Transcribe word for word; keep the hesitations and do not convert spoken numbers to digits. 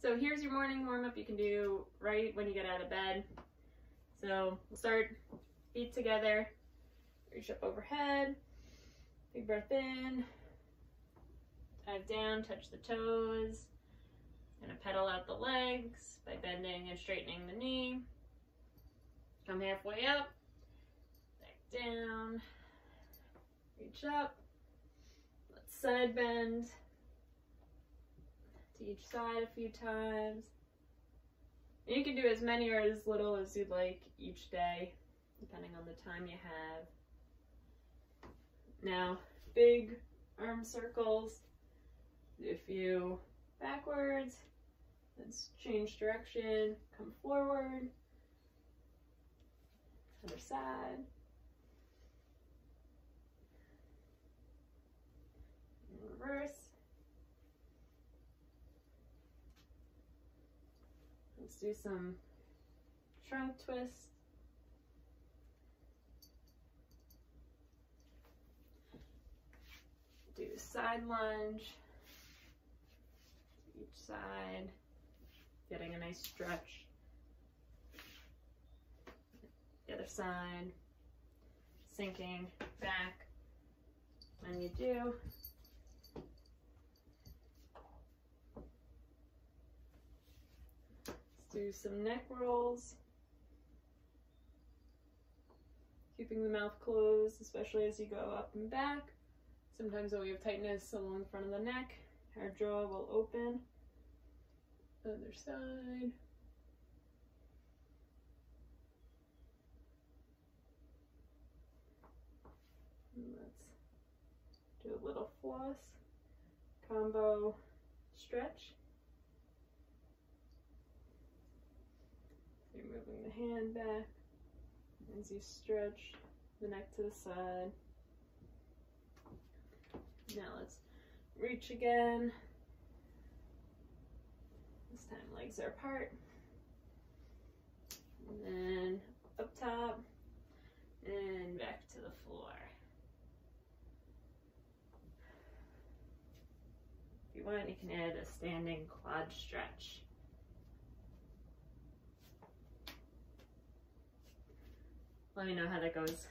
So here's your morning warm-up you can do right when you get out of bed. So we'll start, feet together, reach up overhead, big breath in, dive down, touch the toes, gonna pedal out the legs by bending and straightening the knee. Come halfway up, back down, reach up, let's side bend to each side a few times. And you can do as many or as little as you'd like each day, depending on the time you have. Now, big arm circles, do a few backwards, let's change direction, come forward, other side, and reverse. Let's do some trunk twists. Do a side lunge, each side, getting a nice stretch. The other side, sinking back. When you do, let's do some neck rolls, keeping the mouth closed, especially as you go up and back. Sometimes when we have tightness along the front of the neck, our jaw will open. Other side. And let's do a little floss combo stretch. You're moving the hand back as you stretch the neck to the side. Now let's reach again, this time legs are apart, and then up top, and back to the floor. If you want, you can add a standing quad stretch. Let me know how that goes.